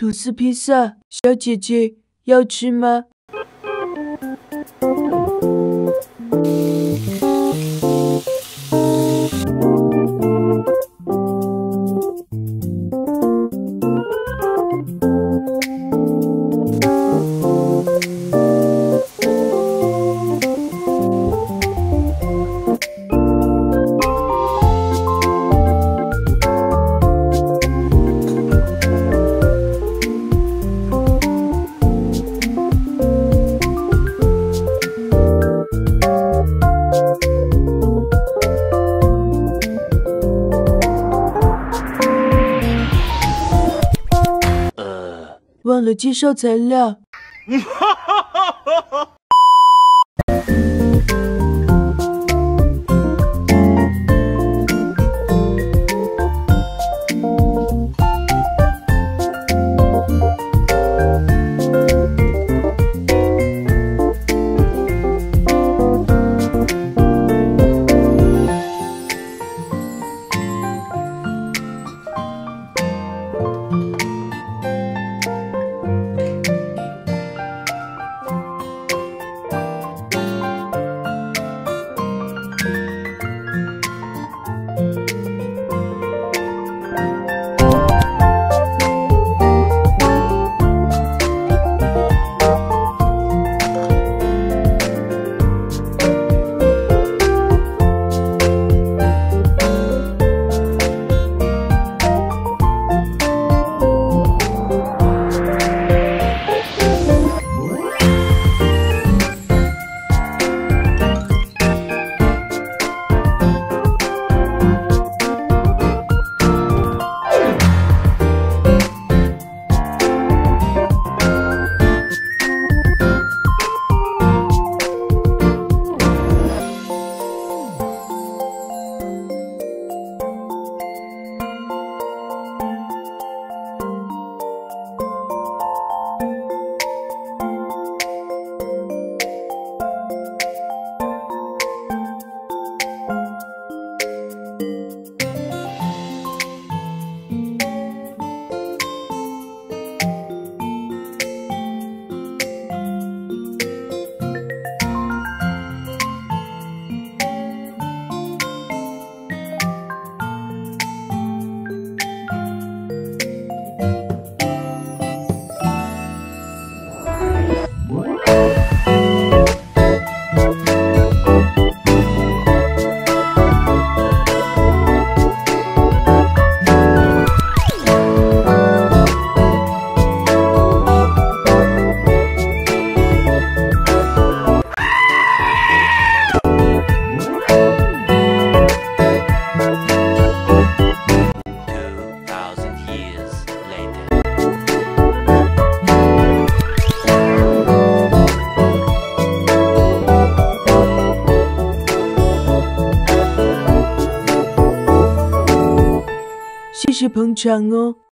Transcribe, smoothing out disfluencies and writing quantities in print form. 吐司披萨，小姐姐要吃吗？忘了介绍材料。谢谢捧场哦。